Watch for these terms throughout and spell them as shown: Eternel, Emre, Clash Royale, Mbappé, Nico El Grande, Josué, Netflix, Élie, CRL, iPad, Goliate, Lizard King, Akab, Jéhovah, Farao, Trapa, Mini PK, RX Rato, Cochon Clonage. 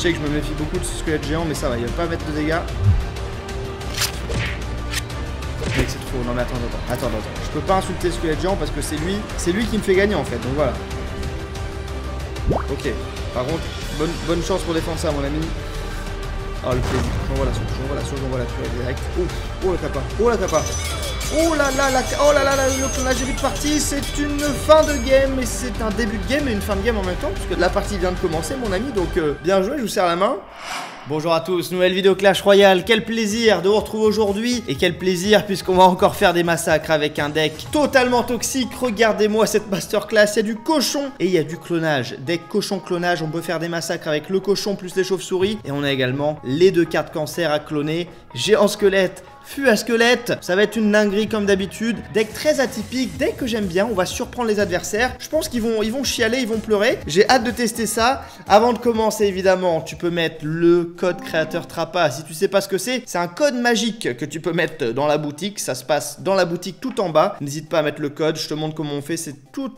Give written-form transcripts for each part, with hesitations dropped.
sais que je me méfie beaucoup de ce squelette géant, mais ça va, il va pas mettre de dégâts. Mec, c'est trop. Non mais attends. Je peux pas insulter le squelette géant parce que c'est lui qui me fait gagner en fait, donc voilà. Ok, par contre, bonne chance pour défendre ça mon ami. Oh le plaisir, j'envoie la purée direct. Oh la tapa, oh là là, la début de partie, c'est une fin de game, et c'est un début de game et une fin de game en même temps, puisque la partie vient de commencer mon ami, donc bien joué, je vous serre la main. Bonjour à tous, nouvelle vidéo Clash Royale, quel plaisir de vous retrouver aujourd'hui, et quel plaisir puisqu'on va encore faire des massacres avec un deck totalement toxique. Regardez-moi cette masterclass, il y a du cochon et il y a du clonage, deck cochon-clonage, on peut faire des massacres avec le cochon plus les chauves-souris, et on a également les deux cartes cancer à cloner, géant squelette, fût à squelette, ça va être une dinguerie comme d'habitude, deck très atypique, deck que j'aime bien, on va surprendre les adversaires, je pense qu'ils vont chialer, ils vont pleurer, j'ai hâte de tester ça. Avant de commencer évidemment, tu peux mettre le code créateur Trapa, si tu sais pas ce que c'est un code magique que tu peux mettre dans la boutique, ça se passe dans la boutique tout en bas, n'hésite pas à mettre le code, je te montre comment on fait, c'est tout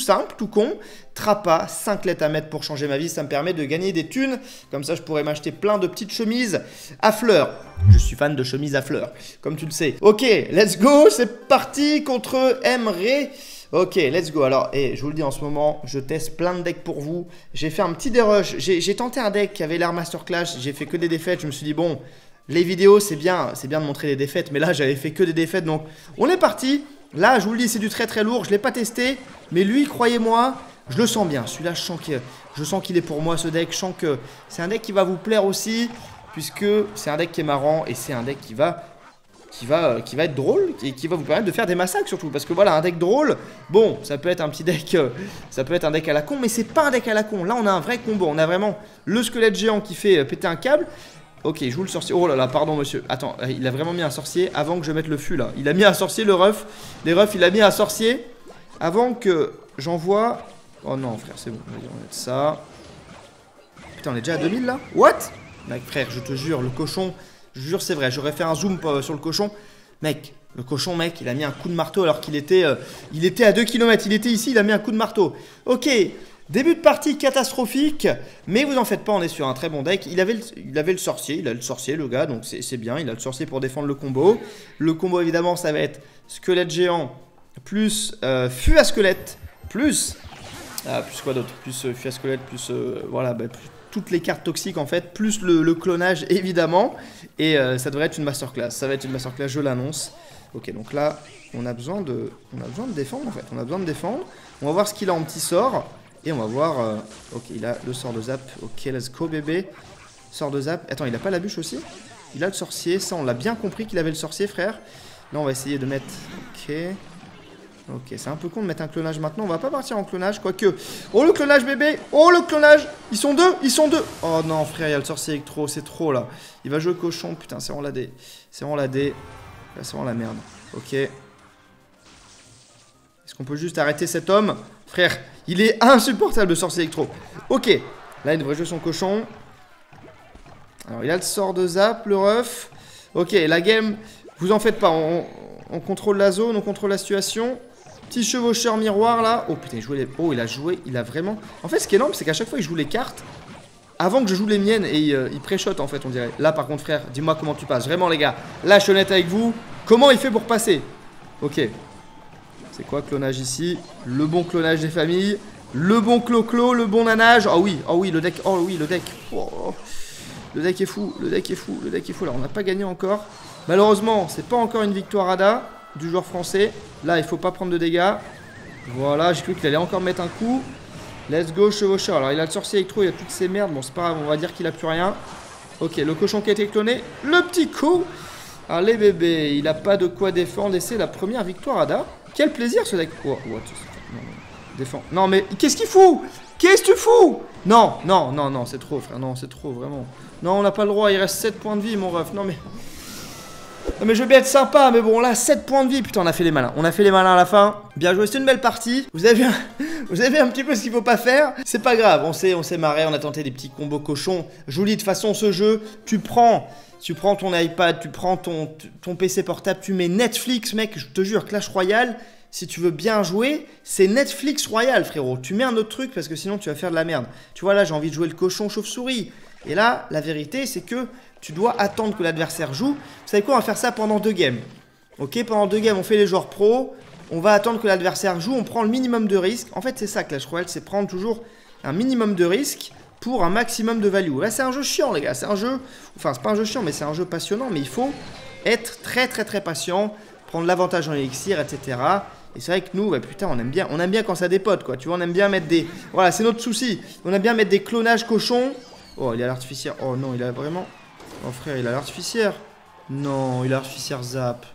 simple, tout con, Trapa, 5 lettres à mettre pour changer ma vie, ça me permet de gagner des thunes, comme ça je pourrais m'acheter plein de petites chemises à fleurs. Je suis fan de chemises à fleurs, comme tu le sais. Ok, let's go, c'est parti contre Emre. Ok, let's go. Alors, je vous le dis en ce moment, je teste plein de decks pour vous. J'ai fait un petit dérush, j'ai tenté un deck qui avait l'air masterclass, j'ai fait que des défaites, je me suis dit bon, les vidéos c'est bien de montrer les défaites, mais là j'avais fait que des défaites, donc on est parti. Là, je vous le dis, c'est du très lourd, je ne l'ai pas testé, mais lui, croyez-moi, je le sens bien. Celui-là, je sens qu'il est pour moi ce deck, je sens que c'est un deck qui va vous plaire aussi, puisque c'est un deck qui est marrant et c'est un deck qui va être drôle et qui va vous permettre de faire des massacres surtout, parce que voilà, un deck drôle, bon, ça peut être un petit deck, ça peut être un deck à la con, mais c'est pas un deck à la con. Là, on a un vrai combo, on a vraiment le squelette géant qui fait péter un câble. Ok, je joue le sorcier. Oh là là, pardon monsieur. Attends, il a vraiment mis un sorcier avant que je mette le fût là. Il a mis un sorcier, le ref. Les refs, il a mis un sorcier avant que j'envoie. Oh non, frère, c'est bon. On va mettre ça. Putain, on est déjà à 2000 là. What? Mec, frère, je te jure, le cochon. Je jure, c'est vrai. J'aurais fait un zoom sur le cochon. Mec, le cochon, mec, il a mis un coup de marteau alors qu'il était, il était à 2 km. Il était ici, il a mis un coup de marteau. Ok. Début de partie catastrophique, mais vous en faites pas, on est sur un très bon deck. Il avait le sorcier, il a le sorcier le gars, donc c'est bien, il a le sorcier pour défendre le combo. Le combo évidemment ça va être squelette géant, plus fût à squelette, plus quoi d'autre, plus fût à squelette, plus voilà, bah, plus toutes les cartes toxiques en fait, plus le clonage évidemment, et ça devrait être une masterclass, je l'annonce. Ok, donc là on a besoin de défendre en fait, on va voir ce qu'il a en petit sort. Et on va voir, ok, il a le sort de zap, ok, let's go bébé, sort de zap, attends, il a pas la bûche aussi? Il a le sorcier, ça on l'a bien compris qu'il avait le sorcier frère, là on va essayer de mettre, ok, c'est un peu con de mettre un clonage maintenant, on va pas partir en clonage, quoique, oh le clonage bébé, oh le clonage, ils sont deux, oh non frère, il y a le sorcier électro, c'est trop là, il va jouer au cochon, putain, c'est vraiment la dé, là c'est vraiment la merde, ok. Est-ce qu'on peut juste arrêter cet homme? Frère, il est insupportable le sorcier électro. Ok, là il devrait jouer son cochon. Alors il a le sort de zap, le ref. Ok, la game, vous en faites pas, on contrôle la zone, on contrôle la situation. Petit chevaucheur miroir là. Oh putain, il jouait les... Oh, il a vraiment... En fait ce qui est énorme, c'est qu'à chaque fois il joue les cartes avant que je joue les miennes et il pré-shot en fait on dirait. Là par contre frère, dis-moi comment tu passes. Vraiment les gars, là je suis honnête avec vous. Comment il fait pour passer? Ok. C'est quoi clonage ici? Le bon clonage des familles, le bon clo-clo, le bon nanage. Oh oui, le deck, oh oui, le deck. Le deck est fou. Là, on n'a pas gagné encore. Malheureusement, c'est pas encore une victoire ADA du joueur français. Là, il faut pas prendre de dégâts. Voilà, j'ai cru qu'il allait encore mettre un coup. Let's go, chevaucheur. Alors, il a le sorcier électro, il a toutes ces merdes. Bon, c'est pas grave, on va dire qu'il a plus rien. Ok, le cochon qui a été cloné. Le petit coup. Alors, les bébés, il a pas de quoi défendre et c'est la première victoire ADA. Quel plaisir ce deck. Oh, what? Non, défend. Non mais qu'est-ce qu'il fout? Qu'est-ce que tu fous? Non, c'est trop frère, non c'est trop vraiment. Non on n'a pas le droit, il reste 7 points de vie mon ref. Non mais je veux bien être sympa, mais bon là 7 points de vie. Putain on a fait les malins, à la fin. Bien joué, c'est une belle partie. Vous avez vu un petit peu ce qu'il faut pas faire. C'est pas grave, on s'est marré, on a tenté des petits combos cochons. Je vous dis de toute façon ce jeu, tu prends ton iPad, tu prends ton PC portable, tu mets Netflix, mec, je te jure, Clash Royale, si tu veux bien jouer, c'est Netflix Royale, frérot. Tu mets un autre truc parce que sinon tu vas faire de la merde. Tu vois, là, j'ai envie de jouer le cochon chauve-souris. Et là, la vérité, c'est que tu dois attendre que l'adversaire joue. Vous savez quoi, on va faire ça pendant 2 games. Ok, pendant 2 games, on fait les joueurs pros. On va attendre que l'adversaire joue, on prend le minimum de risque. En fait, c'est ça Clash Royale, c'est prendre toujours un minimum de risque pour un maximum de value. Là, c'est un jeu chiant, les gars. C'est un jeu... Enfin, c'est pas un jeu chiant, mais c'est un jeu passionnant. Mais il faut être très, très, très patient, prendre l'avantage en élixir, etc. Et c'est vrai que nous, bah, putain, on aime bien quand ça dépote, quoi. Tu vois, on aime bien mettre des... Voilà, c'est notre souci. On aime bien mettre des clonages cochons. Oh, il a l'artificière. Oh non, il a vraiment... Oh frère, il a l'artificière. Non, il a l'artificière zap.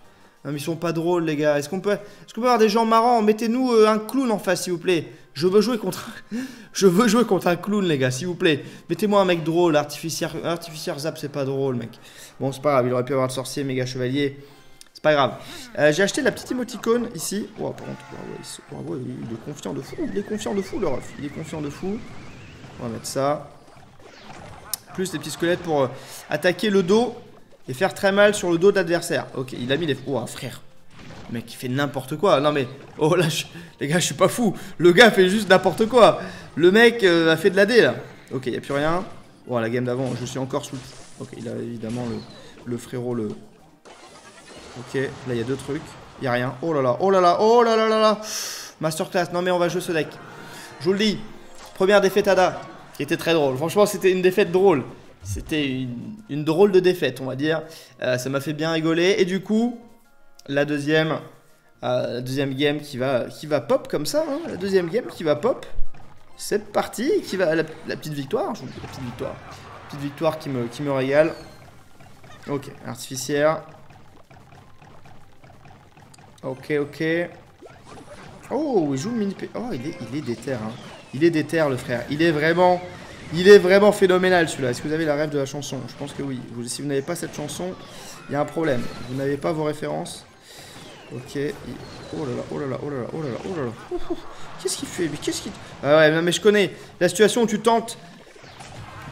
Non, mais ils sont pas drôles, les gars. Est-ce qu'on peut avoir des gens marrants? Mettez-nous un clown en face, s'il vous plaît. Je veux jouer contre un clown, les gars, s'il vous plaît. Mettez-moi un mec drôle. Artificière zap, c'est pas drôle, mec. Bon, c'est pas grave. Il aurait pu avoir le sorcier, méga chevalier. C'est pas grave. J'ai acheté la petite émoticône ici. Oh, par contre, bravo, il est confiant de fou. Il est confiant de fou, le ref. Il est confiant de fou. On va mettre ça. Plus les petits squelettes pour attaquer le dos. Et faire très mal sur le dos de l'adversaire. Ok, il a mis les... Oh, frère. Le mec, il fait n'importe quoi. Non, mais... Oh, là, les gars, je suis pas fou. Le gars fait juste n'importe quoi. Le mec a fait de l'AD, là. Ok, il n'y a plus rien. Oh, la game d'avant, je suis encore sous... Ok, il a évidemment le frérot, le... Ok, là, il y a 2 trucs. Il n'y a rien. Oh là là, oh là là, oh là là là là. Masterclass. Non, mais on va jouer ce deck. Je vous le dis. Première défaite Ada, qui était très drôle. Franchement, c'était une défaite drôle. C'était une drôle de défaite, on va dire. Ça m'a fait bien rigoler. Et du coup, la deuxième game qui va pop comme ça. Hein, la deuxième game qui va pop. C'est parti. Qui va, la petite victoire. Je vous dis la petite victoire. Petite victoire qui me régale. Ok, artificière. Ok, ok. Oh, il joue le mini-p. Oh, il est déter. Hein. Il est déter, le frère. Il est vraiment phénoménal celui-là. Est-ce que vous avez la rêve de la chanson? Je pense que oui. Si vous n'avez pas cette chanson, il y a un problème. Vous n'avez pas vos références. Ok. Oh là là, oh là là, oh là là, oh là là, oh là là. Qu'est-ce qu'il fait? Mais qu'est-ce qu'il... Ah ouais, mais je connais. La situation où tu tentes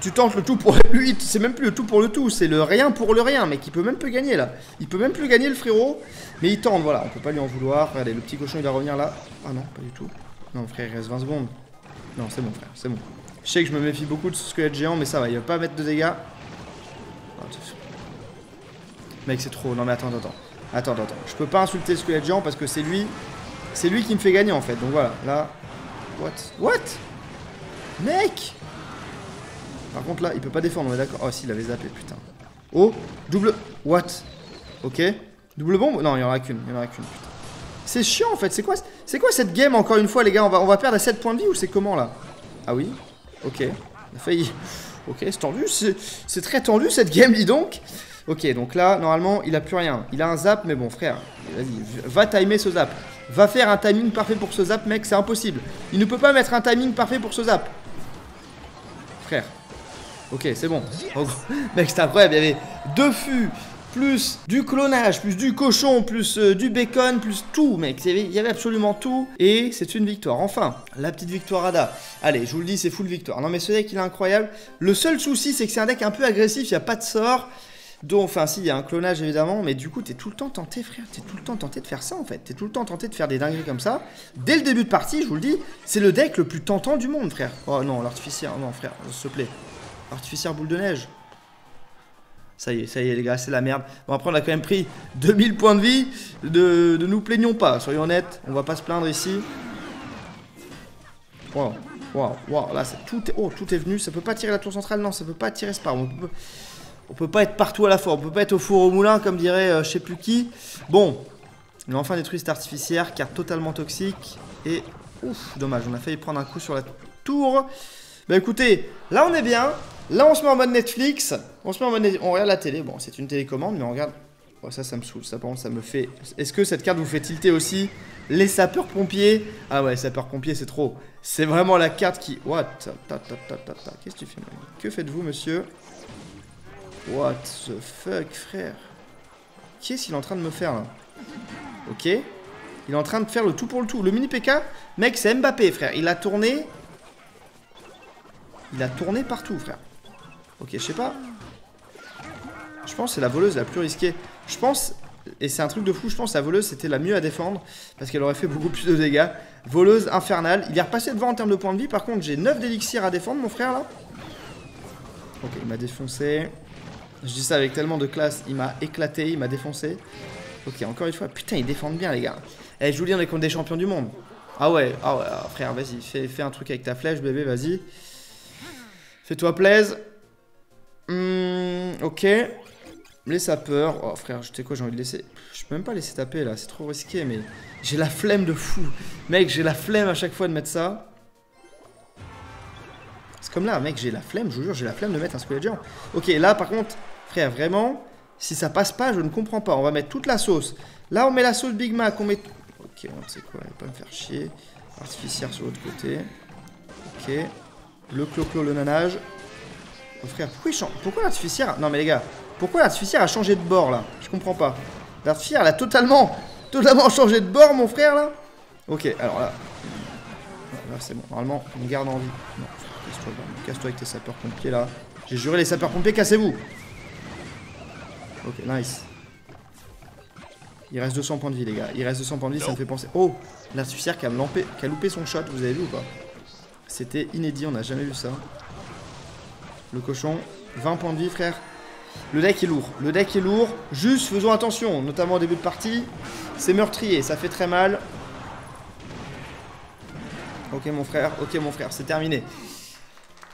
le tout pour le tout. C'est même plus le tout pour le tout. C'est le rien pour le rien. Mec, il peut même plus gagner là. Il peut même plus gagner le frérot. Mais il tente, voilà. On peut pas lui en vouloir. Regardez, le petit cochon, il va revenir là. Ah non, pas du tout. Non, frère, il reste 20 secondes. Non, c'est bon, frère, c'est bon. Je sais que je me méfie beaucoup de ce squelette géant, mais ça va, il va pas mettre de dégâts. Mec, c'est trop. Non, mais attends. Je peux pas insulter le squelette géant parce que c'est lui qui me fait gagner en fait. Donc voilà, là. What? Mec! Par contre, là, il peut pas défendre, on est d'accord. Oh, si, il avait zappé, putain. Oh, double. What? Ok. Double bombe? Non, il y en aura qu'une, putain. C'est chiant en fait. C'est quoi cette game encore une fois, les gars? On va perdre à 7 points de vie ou c'est comment là? Ah oui? Ok, on a failli. Ok, c'est tendu, c'est très tendu cette game, dis donc. Ok, donc là, normalement, il a plus rien. Il a un zap, mais bon, frère, vas-y, va timer ce zap. Va faire un timing parfait pour ce zap, mec, c'est impossible. Il ne peut pas mettre un timing parfait pour ce zap. Frère. Ok, c'est bon. Oh, mec, c'est incroyable, il y avait 2 fûts, plus du clonage, plus du cochon, plus du bacon, plus tout, mec. Il y avait absolument tout. Et c'est une victoire. Enfin, la petite victoire Ada. Allez, je vous le dis, c'est full victoire. Non, mais ce deck, il est incroyable. Le seul souci, c'est que c'est un deck un peu agressif. Il n'y a pas de sort. Donc, enfin, si, il y a un clonage, évidemment. Mais du coup, t'es tout le temps tenté, frère. T'es tout le temps tenté de faire ça, en fait. T'es tout le temps tenté de faire des dingueries comme ça. Dès le début de partie, je vous le dis, c'est le deck le plus tentant du monde, frère. Oh non, l'artificiaire. Non, frère, s'il te plaît. Artificiaire boule de neige. Ça y est, les gars, c'est la merde. Bon, après, on a quand même pris 2000 points de vie. Ne nous plaignons pas, soyons honnêtes. On va pas se plaindre ici. Waouh. Là, tout est venu. Ça peut pas tirer la tour centrale, non, ça peut pas tirer ce par. On peut pas être partout à la fois. On peut pas être au four au moulin, comme dirait je sais plus qui. Bon, on a enfin détruit cette artificière, carte totalement toxique. Et, ouf, dommage, on a failli prendre un coup sur la tour. Bah écoutez, là, on est bien. Là, on se met en mode Netflix, on regarde la télé. Bon, c'est une télécommande, mais on regarde. Oh, ça me saoule, ça, par contre, ça me fait... Est-ce que cette carte vous fait tilter aussi? Les sapeurs-pompiers. Ah ouais, les sapeurs-pompiers, c'est trop. C'est vraiment la carte qui... What? Qu'est-ce que tu fais? Que faites-vous, monsieur? What the fuck, frère? Qu'est-ce qu'il est en train de me faire, là? Ok. Il est en train de faire le tout pour le tout. Le mini-PK, mec, c'est Mbappé, frère. Il a tourné partout, frère. Ok, je sais pas. Je pense que c'est la voleuse la plus risquée. Je pense, et c'est un truc de fou, je pense que la voleuse c'était la mieux à défendre parce qu'elle aurait fait beaucoup plus de dégâts. Voleuse infernale. Il est repassé devant en termes de points de vie. Par contre, j'ai 9 d'élixirs à défendre, mon frère, là. Ok, il m'a défoncé. Je dis ça avec tellement de classe. Il m'a éclaté, il m'a défoncé. Ok, encore une fois. Putain, ils défendent bien, les gars. Eh, je vous dis, on est contre des champions du monde. Ah ouais, frère, vas-y. Fais un truc avec ta flèche, bébé, vas-y. Fais-toi plaise. Ok. Les sapeurs. Oh, frère, tu sais quoi, j'ai envie de laisser. Je peux même pas laisser taper, là. C'est trop risqué, mais j'ai la flemme de fou. Mec, j'ai la flemme à chaque fois de mettre ça. C'est comme là, mec, j'ai la flemme, je vous jure, j'ai la flemme de mettre un squelette géant. Ok, là, par contre, frère, vraiment, si ça passe pas, je ne comprends pas. On va mettre toute la sauce. Là, on met la sauce Big Mac, on met... Ok, on sait quoi, elle va pas me faire chier. Artificière sur l'autre côté. Ok. Le clo-clo, le nanage. Oh, frère, pourquoi il change... Pourquoi l'artificière... Non, mais les gars, pourquoi l'artificière a changé de bord, là? Je comprends pas. L'artificière, elle a totalement changé de bord, mon frère, là. Ok, alors là... Là, c'est bon. Normalement, on garde en vie. Non, casse-toi, casse-toi avec tes sapeurs-pompiers, là. J'ai juré, les sapeurs-pompiers, cassez-vous. Ok, nice. Il reste 200 points de vie, les gars. Il reste 200 points de vie, ça me fait penser... Oh, l'artificière qui a loupé son shot, vous avez vu ou pas? C'était inédit, on n'a jamais vu ça. Le cochon, 20 points de vie, frère. Le deck est lourd. Le deck est lourd. Juste, faisons attention, notamment au début de partie. C'est meurtrier, ça fait très mal. Ok mon frère, c'est terminé.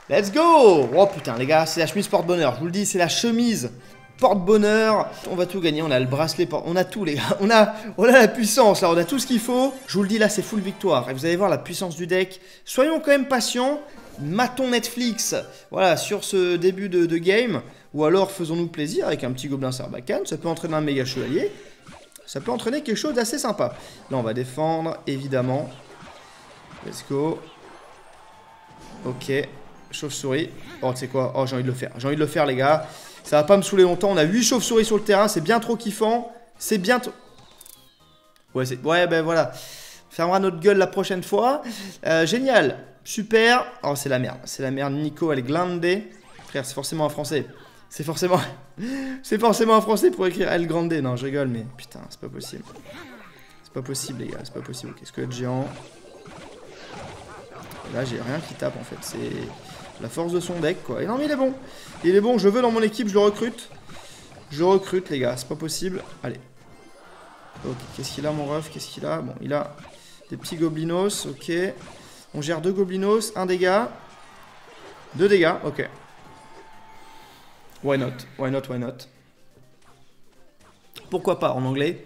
Let's go! Oh putain les gars, c'est la chemise porte-bonheur, je vous le dis, c'est la chemise porte-bonheur. On va tout gagner, on a le bracelet, on a tout les gars, on a la puissance, là, on a tout ce qu'il faut. Je vous le dis là, c'est full victoire, et vous allez voir la puissance du deck. Soyons quand même patients, matons Netflix, voilà, sur ce début de game. Ou alors faisons-nous plaisir avec un petit gobelin sarbacane, ça peut entraîner un méga chevalier. Ça peut entraîner quelque chose d'assez sympa. Là on va défendre, évidemment. Let's go. Ok. Chauve-souris. Oh, tu sais quoi? Oh, j'ai envie de le faire. J'ai envie de le faire, les gars. Ça va pas me saouler longtemps. On a 8 chauves-souris sur le terrain. C'est bien trop kiffant. C'est bien trop... Ouais, ben voilà. On fermera notre gueule la prochaine fois. Génial. Super. Oh, c'est la merde. C'est la merde. Nico El Grande. Frère, c'est forcément un français. C'est forcément... c'est forcément un français pour écrire El Grande. Non, je rigole, mais... Putain, c'est pas possible. C'est pas possible, les gars. C'est pas possible. Qu'est-ce que le géant... Là j'ai rien qui tape en fait, c'est la force de son deck quoi. Et non mais il est bon. Il est bon, je veux dans mon équipe, je le recrute. Je recrute les gars, c'est pas possible. Allez. Ok, qu'est-ce qu'il a mon ref? Qu'est-ce qu'il a? Bon, il a des petits goblinos, ok. On gère 2 goblinos, 1 dégât. 2 dégâts, ok. Why not? Why not? Why not? Pourquoi pas en anglais?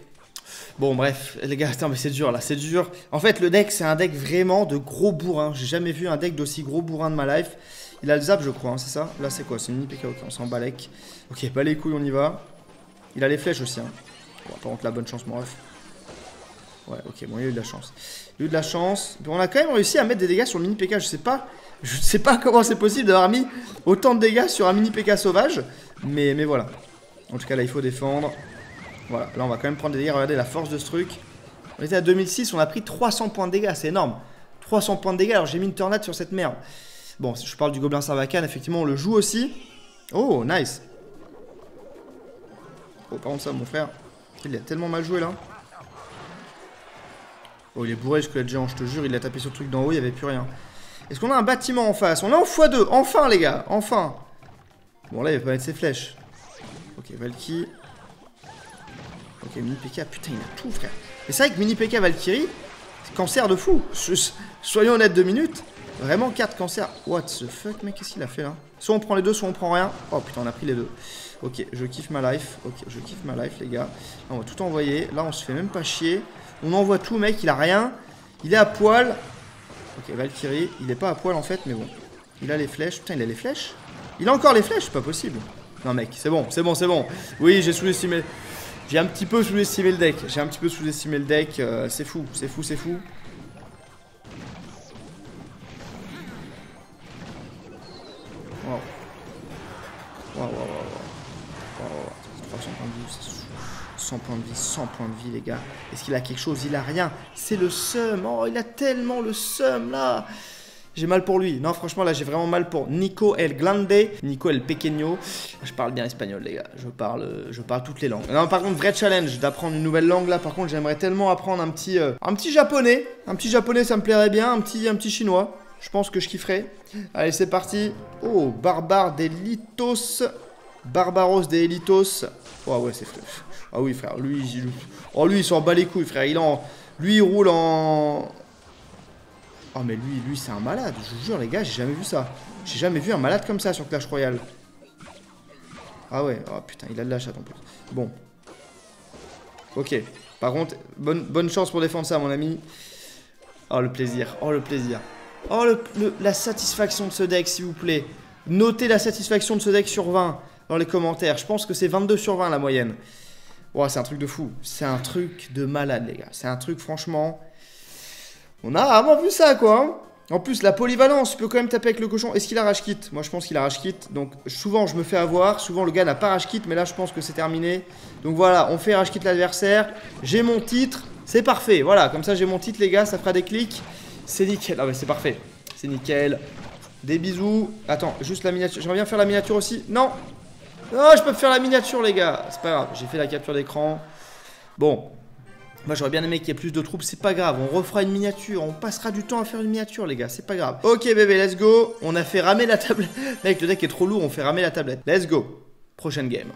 Bon bref, les gars, attends, mais c'est dur là, c'est dur. En fait le deck c'est un deck vraiment de gros bourrin. J'ai jamais vu un deck d'aussi gros bourrin de ma life. Il a le zap je crois, hein, c'est ça? Là c'est quoi? C'est une IPK, ok, on s'en balèque. Ok, pas les couilles, on y va. Il a les flèches aussi, hein. Bon, par contre la bonne chance mon ref. Ouais, ok, bon il a eu de la chance. Il a eu de la chance. On a quand même réussi à mettre des dégâts sur le mini PK, je sais pas comment c'est possible d'avoir mis autant de dégâts sur un mini PK sauvage. Mais voilà. En tout cas là il faut défendre. Voilà, là on va quand même prendre des dégâts, regardez la force de ce truc. On était à 2006, on a pris 300 points de dégâts, c'est énorme. 300 points de dégâts, alors j'ai mis une tornade sur cette merde. Bon, je parle du gobelin sarbacane, effectivement on le joue aussi. Oh, nice. Oh, par contre ça, mon frère, il a tellement mal joué là. Oh, il est bourré jusque là déjà, je te jure, il a tapé sur le truc d'en haut, il n'y avait plus rien. Est-ce qu'on a un bâtiment en face? On est en x2, enfin les gars, enfin. Bon là, il va pas mettre ses flèches. Ok, Valkyrie. Ok, Mini PK, putain, il a tout, frère. Mais c'est vrai que Mini PK Valkyrie, cancer de fou. Soyons honnêtes 2 minutes. Vraiment, carte cancer. What the fuck, mec, qu'est-ce qu'il a fait là? Soit on prend les deux, soit on prend rien. Oh putain, on a pris les deux. Ok, je kiffe ma life. Ok, je kiffe ma life, les gars. Là, on va tout envoyer. Là, on se fait même pas chier. On envoie tout, mec, il a rien. Il est à poil. Ok, Valkyrie, il est pas à poil en fait, mais bon. Il a les flèches. Putain, il a les flèches. Il a encore les flèches, c'est pas possible. Non, mec, c'est bon, c'est bon, c'est bon. Oui, j'ai sous-estimé. J'ai un petit peu sous-estimé le deck, c'est fou, c'est fou. Waouh. Waouh. 100 points de vie, 100 points de vie les gars. Est-ce qu'il a quelque chose? Il a rien. C'est le seum. Oh, il a tellement le seum là. J'ai mal pour lui. Non, franchement, là, j'ai vraiment mal pour Nico El Grande, Nico El Pequeño. Je parle bien espagnol, les gars. Je parle toutes les langues. Non, par contre, vrai challenge d'apprendre une nouvelle langue. Là, par contre, j'aimerais tellement apprendre un petit japonais. Un petit japonais, ça me plairait bien. Un petit chinois. Je pense que je kifferai. Allez, c'est parti. Oh, barbare des Litos. Barbaros des Litos. Oh, ouais, c'est frère. Ah oui, frère. Lui, il... Oh, lui, il s'en bat les couilles, frère. Il en... Lui, il roule en... Oh, mais lui, c'est un malade. Je vous jure, les gars, j'ai jamais vu ça. J'ai jamais vu un malade comme ça sur Clash Royale. Ah ouais. Oh, putain, il a de la chatte en plus. Bon. Ok. Par contre, bonne chance pour défendre ça, mon ami. Oh, le plaisir. Oh, le plaisir. Oh, la satisfaction de ce deck, s'il vous plaît. Notez la satisfaction de ce deck sur 20 dans les commentaires. Je pense que c'est 22 sur 20 la moyenne. Oh, c'est un truc de fou. C'est un truc de malade, les gars. C'est un truc, franchement... On a rarement vu ça, quoi. En plus, la polyvalence, tu peux quand même taper avec le cochon. Est-ce qu'il a rage quitte? Moi, je pense qu'il a rage quitte. Donc, souvent, je me fais avoir. Souvent, le gars n'a pas rage quitte. Mais là, je pense que c'est terminé. Donc, voilà, on fait rage quitte l'adversaire. J'ai mon titre. C'est parfait. Voilà, comme ça, j'ai mon titre, les gars. Ça fera des clics. C'est nickel. Ah, mais c'est parfait. C'est nickel. Des bisous. Attends, juste la miniature. J'aimerais bien faire la miniature aussi. Non. Non, je peux faire la miniature, les gars. C'est pas grave. J'ai fait la capture d'écran. Bon. Moi j'aurais bien aimé qu'il y ait plus de troupes, c'est pas grave, on refera une miniature, on passera du temps à faire une miniature les gars, c'est pas grave. Ok bébé, let's go, on a fait ramer la tablette. Mec, le deck est trop lourd, on fait ramer la tablette. Let's go, prochaine game,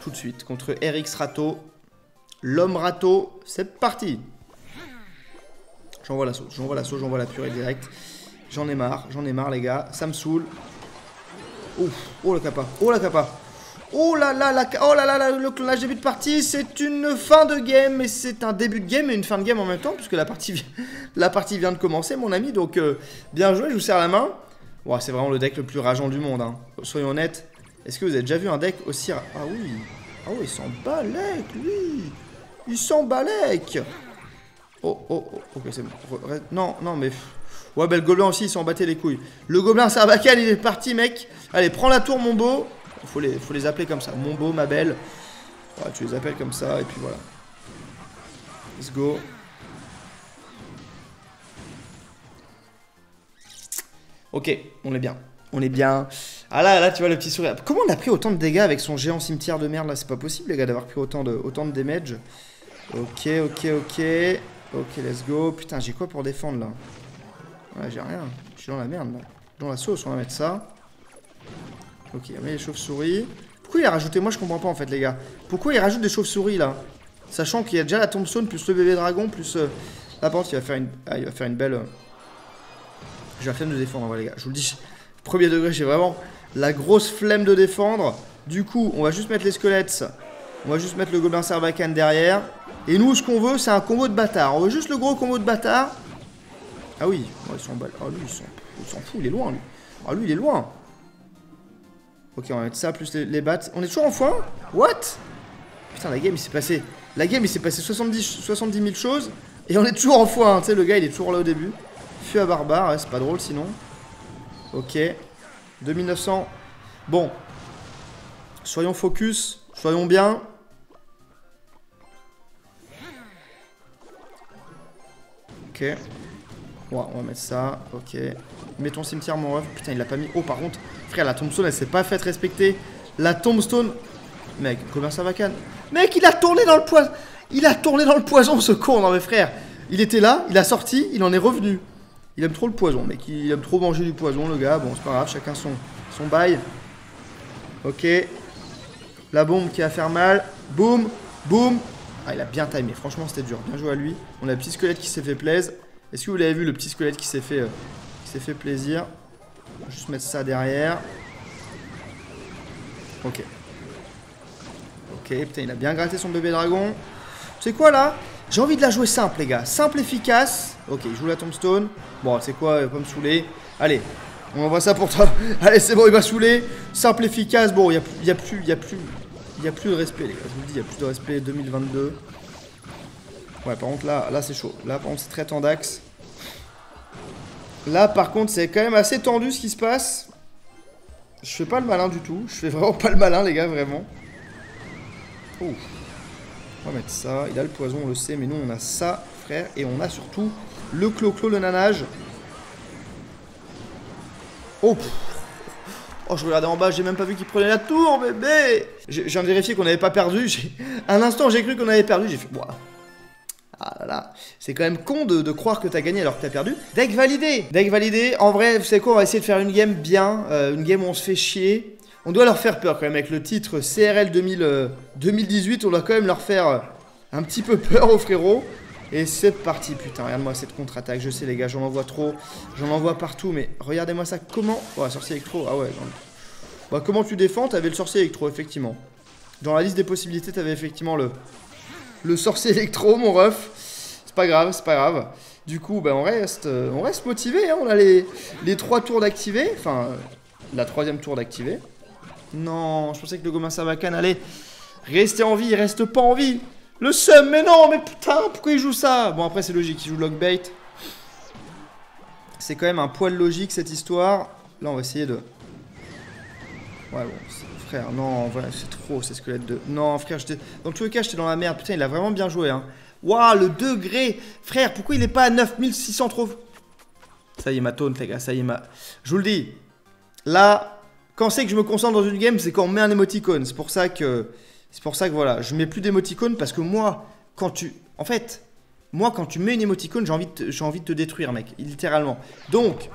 tout de suite, contre RX Rato, l'homme Rato, c'est parti. J'envoie la sauce, j'envoie la sauce, j'envoie la purée directe. J'en ai marre les gars, ça me saoule. Ouf, oh la capa, oh la capa. Oh là là, le clonage début de partie, c'est une fin de game, et c'est un début de game et une fin de game en même temps, puisque la partie vient de commencer, mon ami, donc bien joué, je vous serre la main. Wow, c'est vraiment le deck le plus rageant du monde, hein. Soyons honnêtes. Est-ce que vous avez déjà vu un deck aussi... Ah oui, ah oui, il s'en balèque, lui. Il s'en balèque. Oh, ok, c'est bon. Non, non, mais... Ouais, ben le gobelin aussi, il s'en battait les couilles. Le gobelin Sarbacal, il est parti, mec. Allez, prends la tour, mon beau. Faut les appeler comme ça, mon beau, ma belle. Ouais, tu les appelles comme ça et puis voilà. Let's go. Ok, on est bien. On est bien. Ah là, tu vois le petit sourire. Comment on a pris autant de dégâts avec son géant cimetière de merde là? C'est pas possible les gars d'avoir pris autant de damage. Ok. Ok, let's go. Putain, j'ai quoi pour défendre là? Ouais, j'ai rien. Je suis dans la merde là. Dans la sauce, on va mettre ça. Ok, il y a les chauves-souris. Pourquoi il a rajouté? Moi je comprends pas en fait les gars. Pourquoi il rajoute des chauves-souris là? Sachant qu'il y a déjà la tombstone plus le bébé dragon plus... Là par contre il va faire une... Ah, il va faire une belle... J'ai la flemme de défendre en vrai les gars. Je vous le dis, premier degré, j'ai vraiment la grosse flemme de défendre. Du coup on va juste mettre les squelettes. On va juste mettre le gobelin Sarbacane derrière. Et nous ce qu'on veut c'est un combo de bâtard. On veut juste le gros combo de bâtard. Ah oui, oh, ils sont balles. Ah lui il s'en fout, il est loin lui. Ah lui il est loin. Ok, on va mettre ça, plus les bats. On est toujours en foin? What? Putain, la game, il s'est passé... La game, il s'est passé 70 000 choses. Et on est toujours en foin, hein. Tu sais, le gars, il est toujours là au début. Fût à barbare, ouais, c'est pas drôle, sinon. Ok. 2900. Bon. Soyons focus. Soyons bien. Ok. Ouais, on va mettre ça. Ok. Mets ton cimetière, mon ref. Putain, il l'a pas mis. Oh, par contre... Frère, la tombstone elle s'est pas faite respecter. La tombstone. Mec, Gobelin Sarbacane. Mec, il a tourné dans le poison. Il a tourné dans le poison ce con, non mais frère. Il était là, il a sorti, il en est revenu. Il aime trop le poison, mec. Il aime trop manger du poison, le gars. Bon, c'est pas grave, chacun son bail. Ok. La bombe qui va faire mal. Boum, boum. Ah, il a bien timé. Franchement, c'était dur. Bien joué à lui. On a le petit squelette qui s'est fait plaisir. Est-ce que vous l'avez vu, le petit squelette qui s'est fait plaisir? On va juste mettre ça derrière. Ok. Ok, putain, il a bien gratté son bébé dragon. C'est quoi là? J'ai envie de la jouer simple, les gars. Simple, efficace. Ok, il joue la tombstone. Bon, c'est quoi? Il va pas me saouler. Allez, on envoie ça pour toi. Allez, c'est bon, il va saouler. Simple, efficace. Bon, il n'y a plus de respect, les gars. Je vous le dis, il n'y a plus de respect 2022. Ouais, par contre, là c'est chaud. Là, par contre, c'est très tendax. Là par contre c'est quand même assez tendu ce qui se passe. Je fais pas le malin du tout. Je fais vraiment pas le malin les gars, vraiment. Oh. On va mettre ça. Il a le poison, on le sait. Mais nous on a ça frère. Et on a surtout le clo-clo, le nanage. Oh. Oh, je regardais en bas, j'ai même pas vu qu'il prenait la tour bébé. Je viens de vérifier qu'on n'avait pas perdu. Un instant j'ai cru qu'on avait perdu. J'ai fait... Wow. Ah là là, c'est quand même con de croire que t'as gagné alors que t'as perdu. Deck validé. Deck validé. En vrai, vous savez quoi, on va essayer de faire une game bien, une game où on se fait chier. On doit leur faire peur quand même avec le titre CRL 2018, on doit quand même leur faire un petit peu peur aux frérots. Et c'est parti, putain, regarde-moi cette contre-attaque, je sais les gars, j'en envoie trop, j'en envoie partout, mais regardez-moi ça, comment... Oh, sorcier électro, ah ouais, non. Bah, comment tu défends, t'avais le sorcier électro, effectivement. Dans la liste des possibilités, t'avais effectivement le sorcier électro, mon ref. C'est pas grave, c'est pas grave. Du coup, bah, on reste motivé, hein. On a les trois tours d'activer, enfin, la troisième tour d'activer. Non, je pensais que le Gomin Savakan allait rester en vie, il reste pas en vie. Le seum, mais non, mais putain, pourquoi il joue ça? Bon, après, c'est logique, il joue lockbait. C'est quand même un poil logique, cette histoire. Là, on va essayer de... Ouais, bon, frère, non, voilà, c'est trop, ces squelettes de... Non, frère, j'étais... Dans tous les cas, j'étais dans la merde. Putain, il a vraiment bien joué, hein. Waouh, le degré. Frère, pourquoi il est pas à 9600 trop... Ça y est, ma taunt, les gars, ça y est, ma... Je vous le dis. Là, quand c'est que je me concentre dans une game, c'est quand on met un émoticône. C'est pour ça que... voilà, je mets plus d'émoticônes parce que moi, quand tu... En fait, moi, quand tu mets une émoticône, j'ai envie de te détruire, mec, littéralement. Donc,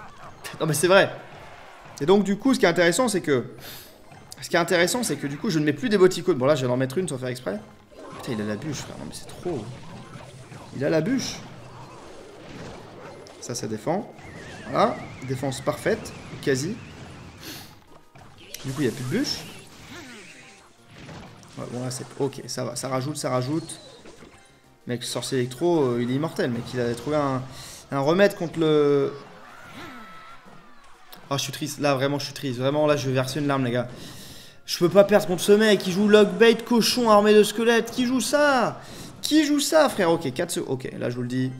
non mais c'est vrai. Et donc, du coup, ce qui est intéressant, c'est que... du coup, je ne mets plus d'émoticônes. Bon, là, je vais en mettre une sans faire exprès. Putain, il a la bûche, frère. Non mais c'est trop... Il a la bûche. Ça, ça défend. Voilà, défense parfaite, quasi. Du coup, il n'y a plus de bûche. Ouais, bon là c'est... Ok, ça va, ça rajoute, Mec, le sorcier électro, il est immortel, mec. Il a trouvé un remède contre le... Ah, oh, je suis triste, là, vraiment, je suis triste. Vraiment, là, je vais verser une larme, les gars. Je peux pas perdre contre ce mec qui joue lockbait, cochon, armé de squelettes. Qui joue ça? Frère? Ok, 4 secondes. Ok, là, je vous le dis.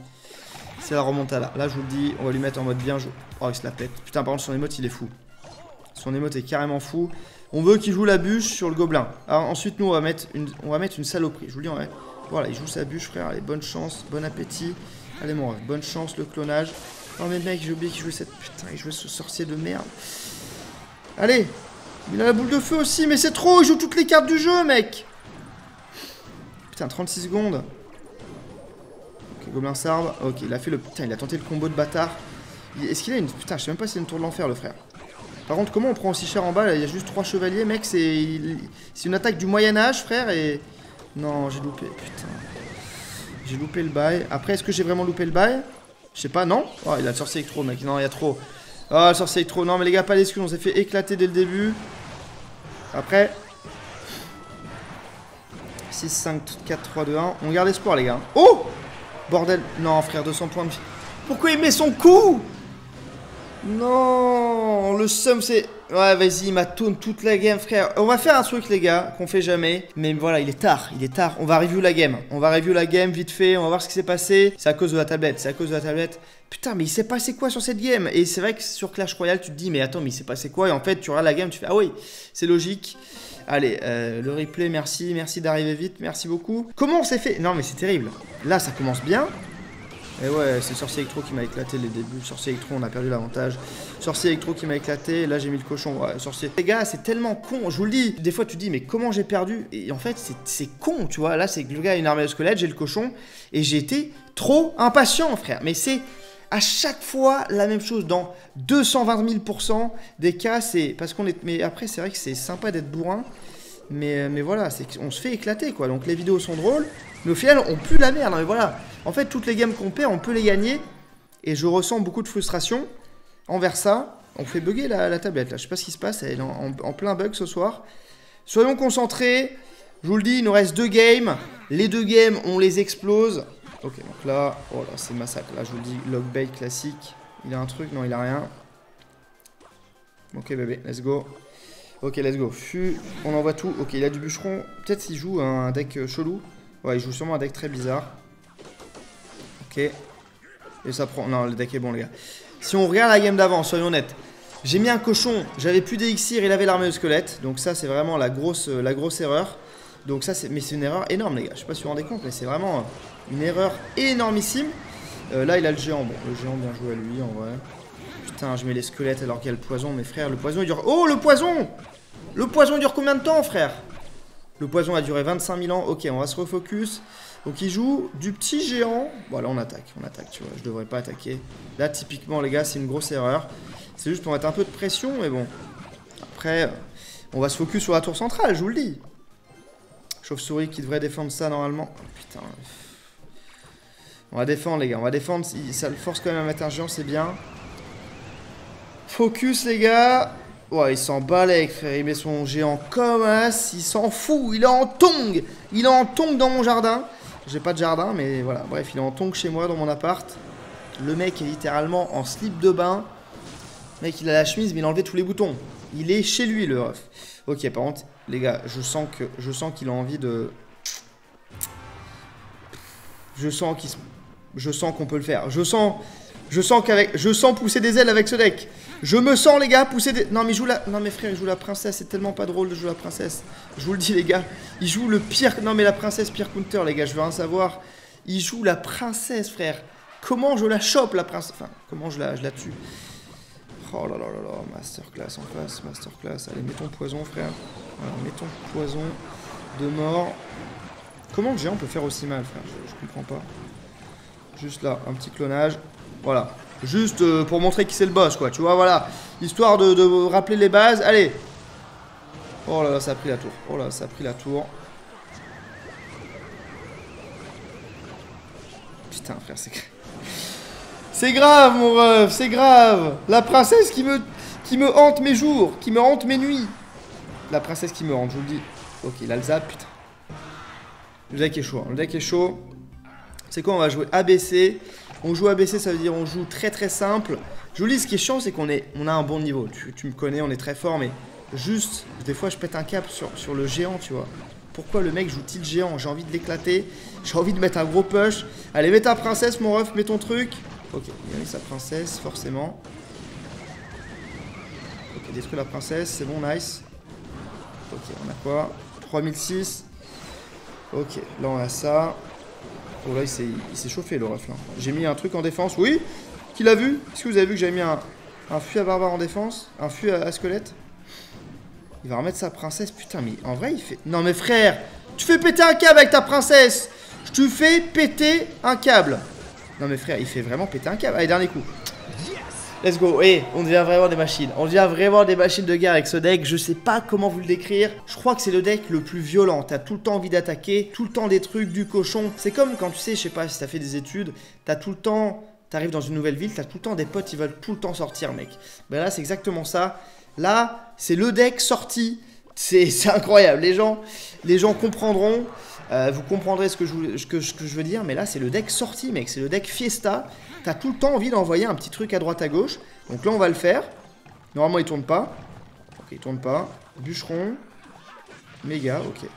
C'est la remontada. Là, je vous le dis, on va lui mettre en mode bien joué. Oh, il se la pète. Putain, par contre, son emote, il est fou. Son emote est carrément fou. On veut qu'il joue la bûche sur le gobelin. Alors ensuite, nous, on va mettre une saloperie. Je vous le dis, ouais. Voilà, il joue sa bûche, frère. Allez, bonne chance, bon appétit. Allez, mon ref, bonne chance, le clonage. Oh, mais mec, j'ai oublié qu'il jouait cette... Putain, il jouait ce sorcier de merde. Allez, il a la boule de feu aussi, mais c'est trop. Il joue toutes les cartes du jeu, mec. Putain, 36 secondes. Ok, gobelin sarbe. Ok, il a fait le... Putain, il a tenté le combo de bâtard. Est-ce qu'il a une... Putain, je sais même pas s'il a une tour de l'enfer, le frère. Par contre, comment on prend aussi cher en bas? Il y a juste 3 chevaliers, mec. C'est une attaque du Moyen-Âge, frère. Et non, j'ai loupé. Putain. J'ai loupé le bail. Après, est-ce que j'ai vraiment loupé le bail? Je sais pas, non. Oh, il a le sorcier électro, mec. Non, il y a trop. Oh, le sorcier électro. Non, mais les gars, pas d'excuses. On s'est fait éclater dès le début. Après. 6, 5, 4, 3, 2, 1. On garde espoir, les gars. Oh! Bordel. Non, frère, 200 points de... Pourquoi il met son coup? Non, le seum c'est... Ouais, vas-y, il m'a tourné toute la game, frère. On va faire un truc, les gars, qu'on fait jamais. Mais voilà, il est tard, On va review la game. Vite fait, on va voir ce qui s'est passé. C'est à cause de la tablette, Putain, mais il s'est passé quoi sur cette game? Et c'est vrai que sur Clash Royale, tu te dis, mais attends, mais il s'est passé quoi? Et en fait, tu regardes la game, tu fais, ah oui, c'est logique. Allez, le replay, merci, d'arriver vite, merci beaucoup. Comment on s'est fait? Non, mais c'est terrible. Là, ça commence bien. Et ouais, c'est le sorcier électro qui m'a éclaté les débuts. Sorcier électro, on a perdu l'avantage. Sorcier électro qui m'a éclaté. Là, j'ai mis le cochon. Ouais, sorcier. Les gars, c'est tellement con. Je vous le dis. Des fois, tu te dis, mais comment j'ai perdu? Et en fait, c'est con, tu vois. Là, c'est que le gars a une armée de squelettes, j'ai le cochon. Et j'ai été trop impatient, frère. Mais c'est à chaque fois la même chose. Dans 220 000% des cas, c'est parce qu'on est. Mais après, c'est vrai que c'est sympa d'être bourrin. Mais voilà, on se fait éclater, quoi. Donc, les vidéos sont drôles. Mais au final, on pue de la merde. Mais voilà. En fait, toutes les games qu'on perd, on peut les gagner. Et je ressens beaucoup de frustration envers ça. On fait bugger la tablette, là. Je sais pas ce qui se passe. Elle est en plein bug ce soir. Soyons concentrés. Je vous le dis, il nous reste 2 games. Les 2 games, on les explose. Ok, donc là, oh là, c'est massacre. Là, je vous le dis, lockbait classique. Il a un truc? Non, il a rien. Ok, bébé, let's go. Ok, let's go. On envoie tout. Ok, il a du bûcheron. Peut-être s'il joue un deck chelou. Ouais, il joue sûrement un deck très bizarre. Okay. Et ça prend... Non, le deck est bon, les gars. Si on regarde la game d'avant, soyons honnêtes. J'ai mis un cochon, j'avais plus d'élixir, il avait l'armée de squelette. Donc ça, c'est vraiment la grosse erreur. Donc ça, c'est... Mais c'est une erreur énorme, les gars. Je sais pas si vous vous rendez compte, mais c'est vraiment une erreur énormissime. Là, il a le géant. Bon, le géant, bien joué à lui, en vrai. Putain, je mets les squelettes alors qu'il y a le poison. Mais frère, le poison, il dure... Oh, le poison! Le poison dure combien de temps, frère? Le poison a duré 25 000 ans. Ok, on va se refocus. Donc il joue du petit géant. Bon là on attaque tu vois, je devrais pas attaquer. Là typiquement les gars c'est une grosse erreur. C'est juste pour mettre un peu de pression mais bon. Après on va se focus sur la tour centrale, je vous le dis. Chauve-souris qui devrait défendre ça normalement. Oh, putain. On va défendre les gars, on va défendre. Ça le force quand même à mettre un géant, c'est bien. Focus les gars. Ouais, il s'en bat avec frère, il met son géant comme as, il s'en fout, il est en tongue. Il est en tongue dans mon jardin. J'ai pas de jardin, mais voilà, bref, il est en tongue chez moi, dans mon appart. Le mec est littéralement en slip de bain. Le mec, il a la chemise, mais il a enlevé tous les boutons. Il est chez lui, le ref. Ok, par contre, les gars, je sens qu'il a envie de... Je sens qu'on peut le faire. Je sens pousser des ailes avec ce deck. Je me sens les gars pousser des... Non mais frère, il joue la princesse, c'est tellement pas drôle de jouer la princesse. Je vous le dis les gars, il joue le pire... Non mais la princesse pire counter les gars, je veux rien savoir. Il joue la princesse frère. Comment je la chope la princesse... Enfin, comment je la tue. Oh là là là là, masterclass en face, masterclass. Allez, mets ton poison frère. Voilà, mets ton poison de mort. Comment le géant peut faire aussi mal frère, je comprends pas. Juste là, un petit clonage. Voilà, juste pour montrer qui c'est le boss quoi, tu vois, voilà. Histoire de rappeler les bases, allez. Oh là là, ça a pris la tour, oh là ça a pris la tour. Putain frère, c'est grave. C'est grave mon ref, c'est grave. La princesse qui me hante mes jours, qui me hante mes nuits. La princesse qui me hante, je vous le dis. Ok, il a le zap, putain. Le deck est chaud, hein. Le deck est chaud. C'est quoi, on va jouer ABC. On joue ABC, ça veut dire on joue très très simple. Je vous dis, ce qui est chiant, c'est qu'on a un bon niveau. Tu me connais, on est très fort, mais juste, des fois, je pète un cap sur le géant, tu vois. Pourquoi le mec joue-t-il géant? J'ai envie de l'éclater, j'ai envie de mettre un gros push. Allez, mets ta princesse, mon ref, mets ton truc. Ok, il a mis sa princesse, forcément. Ok, détruit la princesse, c'est bon, nice. Ok, on a quoi? 3006. Ok, là, on a ça. Oh là, il s'est chauffé le ref là. J'ai mis un truc en défense. Oui, qui l'a vu? Est-ce que vous avez vu que j'ai mis un fuit à barbare en défense? Un fuit à squelette? Il va remettre sa princesse. Putain, mais en vrai, il fait... Non, mais frère, tu fais péter un câble avec ta princesse. Je te fais péter un câble. Non, mais frère, il fait vraiment péter un câble. Allez, dernier coup. Let's go. Hey, on devient vraiment des machines. On devient vraiment des machines de guerre avec ce deck. Je sais pas comment vous le décrire. Je crois que c'est le deck le plus violent. T'as tout le temps envie d'attaquer, tout le temps des trucs, du cochon. C'est comme quand tu sais, je sais pas si t'as fait des études, t'as tout le temps, t'arrives dans une nouvelle ville, t'as tout le temps des potes, ils veulent tout le temps sortir, mec. Ben là, c'est exactement ça. Là, c'est le deck sorti. C'est incroyable. Les gens comprendront. Vous comprendrez ce que je veux dire, mais là c'est le deck sorti mec, c'est le deck fiesta. T'as tout le temps envie d'envoyer un petit truc à droite à gauche. Donc là on va le faire. Normalement il tourne pas. Ok, il tourne pas. Bûcheron. Méga, ok.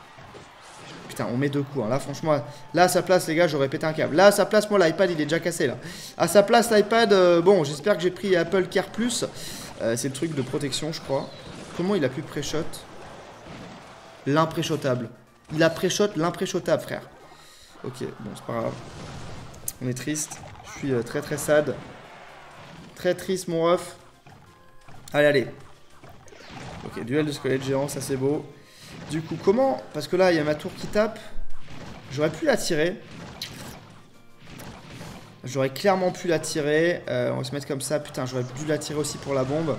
Putain, on met deux coups hein. Là franchement, là à sa place les gars j'aurais pété un câble. Là à sa place, moi l'iPad il est déjà cassé là. À sa place l'iPad, bon j'espère que j'ai pris Apple Care Plus. C'est le truc de protection je crois. Comment il a pu pré-shot l'impréchotable? Il a pré-shot l'impréchotable, frère. Ok, bon, c'est pas grave. On est triste. Je suis très très sad. Très triste, mon ref. Allez, allez. Ok, duel de squelette géant, ça c'est beau. Du coup, comment? Parce que là, il y a ma tour qui tape. J'aurais pu la tirer. J'aurais clairement pu la tirer. On va se mettre comme ça. Putain, j'aurais dû la tirer aussi pour la bombe.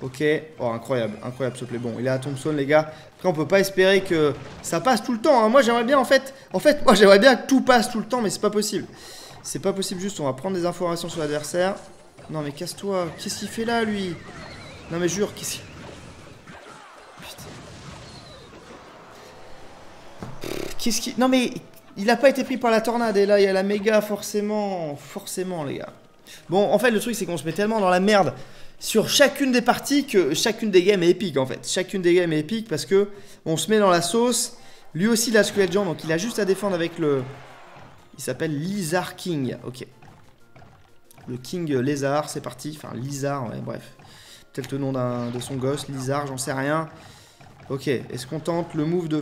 Ok, oh incroyable, incroyable ce play. Bon, il est à Thompson les gars. Après on peut pas espérer que ça passe tout le temps hein. Moi j'aimerais bien en fait moi j'aimerais bien que tout passe tout le temps, mais c'est pas possible. C'est pas possible, juste on va prendre des informations sur l'adversaire. Non mais casse-toi, qu'est-ce qu'il fait là lui? Non mais jure, qu'est-ce qu'il... Putain. Qu'est-ce qu'il... Non mais il a pas été pris par la tornade et là il y a la méga forcément les gars. Bon, en fait, le truc, c'est qu'on se met tellement dans la merde sur chacune des parties que chacune des games est épique, en fait. Chacune des games est épique parce que on se met dans la sauce. Lui aussi, il a Squelette Jean, donc il a juste à défendre avec le... Il s'appelle Lizard King, ok. Le King Lézard, c'est parti. Enfin, Lizard, ouais, bref. Peut-être le nom de son gosse, Lizard, j'en sais rien. Ok, est-ce qu'on tente le move de...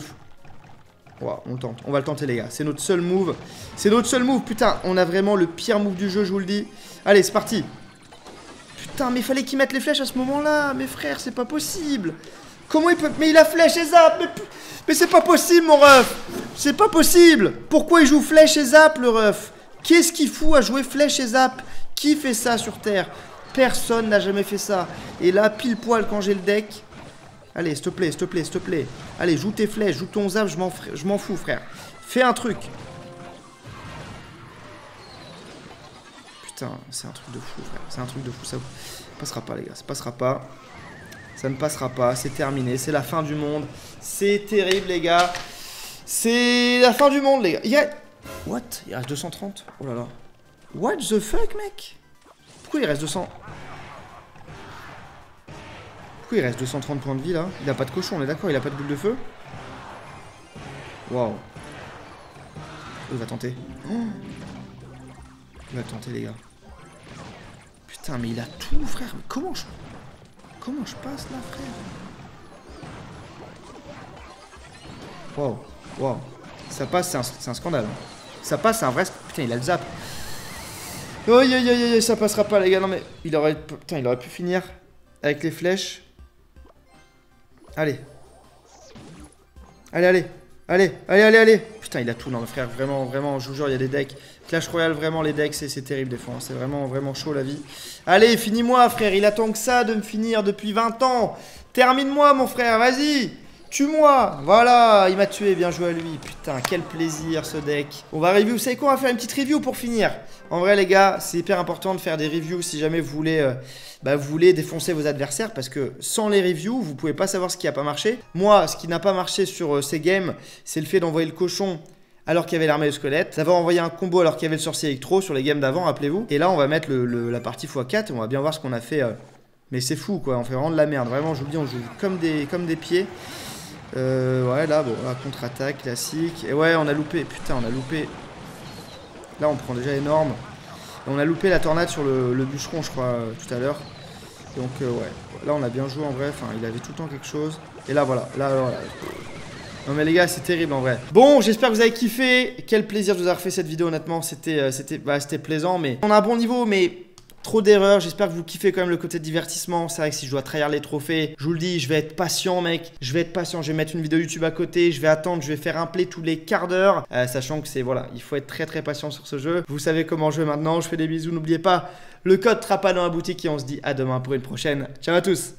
Wow, on tente, on va le tenter les gars, c'est notre seul move. C'est notre seul move, putain, on a vraiment le pire move du jeu, je vous le dis. Allez, c'est parti. Putain, mais fallait qu'il mette les flèches à ce moment-là. Mes frères, c'est pas possible. Comment il peut... Mais il a flèche et zap. Mais c'est pas possible, mon ref. C'est pas possible. Pourquoi il joue flèche et zap, le ref? Qu'est-ce qu'il fout à jouer flèche et zap? Qui fait ça sur Terre? Personne n'a jamais fait ça. Et là, pile poil, quand j'ai le deck... Allez, s'il te plaît, s'il te plaît, s'il te plaît. Allez, joue tes flèches, joue ton zap, je m'en fous, frère. Fais un truc. Putain, c'est un truc de fou, frère. C'est un truc de fou, ça passera pas, les gars. Ça passera pas. Ça ne passera pas, c'est terminé, c'est la fin du monde. C'est terrible, les gars. C'est la fin du monde, les gars. Il y a... What? Il reste 230? Oh là là. What the fuck, mec? Pourquoi il reste 200? Pourquoi il reste 230 points de vie, là? Il a pas de cochon, on est d'accord? Il a pas de boule de feu? Waouh. Il va tenter. Oh. Il va tenter, les gars. Putain, mais il a tout, frère. Mais comment je... Comment je passe là, frère? Waouh, waouh. Ça passe, c'est un scandale. Ça passe, c'est un vrai... Putain, il a le zap. Oh, yeah, yeah, yeah, ça passera pas, les gars. Non, mais il aurait... Putain, il aurait pu finir avec les flèches. Allez. Allez, allez. Allez, allez, allez, allez. Putain, il a tout, non, frère. Vraiment, vraiment, je vous jure, il y a des decks. Clash Royale, vraiment, les decks, c'est terrible des fois. Hein. C'est vraiment, vraiment chaud, la vie. Allez, finis-moi, frère. Il attend que ça de me finir depuis 20 ans. Termine-moi, mon frère. Vas-y. Tue-moi. Voilà. Il m'a tué. Bien joué à lui. Putain, quel plaisir, ce deck. On va review. Vous savez quoi? On va faire une petite review pour finir. En vrai, les gars, c'est hyper important de faire des reviews si jamais vous voulez... vous voulez défoncer vos adversaires, parce que sans les reviews, vous pouvez pas savoir ce qui a pas marché. Moi, ce qui n'a pas marché sur ces games, c'est le fait d'envoyer le cochon alors qu'il y avait l'armée de squelette, d'avoir envoyé un combo alors qu'il y avait le sorcier électro sur les games d'avant, rappelez-vous. Et là, on va mettre la partie x4 et on va bien voir ce qu'on a fait. Mais c'est fou, quoi, on fait vraiment de la merde. Vraiment, je vous le dis, on joue comme des pieds. Ouais, là, bon, là, contre-attaque classique. Et ouais, on a loupé, putain, on a loupé. Là, on prend déjà énorme. On a loupé la tornade sur le bûcheron, je crois, tout à l'heure. Donc, ouais. Là, on a bien joué, en vrai. Enfin, il avait tout le temps quelque chose. Et là, voilà. Là, voilà. Non, mais les gars, c'est terrible, en vrai. Bon, j'espère que vous avez kiffé. Quel plaisir de vous avoir fait cette vidéo, honnêtement. C'était plaisant, mais... On a un bon niveau, mais... Trop d'erreurs, j'espère que vous kiffez quand même le côté de divertissement. C'est vrai que si je dois trahir les trophées, je vous le dis, je vais être patient, mec. Je vais être patient, je vais mettre une vidéo YouTube à côté, je vais attendre, je vais faire un play tous les quarts d'heure. Sachant que c'est, voilà, il faut être très très patient sur ce jeu. Vous savez comment jouer maintenant, je fais des bisous, n'oubliez pas le code Trapa dans la boutique et on se dit à demain pour une prochaine. Ciao à tous.